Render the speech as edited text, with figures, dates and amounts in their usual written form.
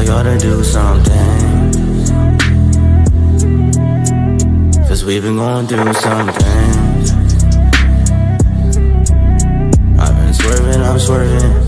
I gotta do something, cause we've been going through something. I've been swerving, I'm swerving.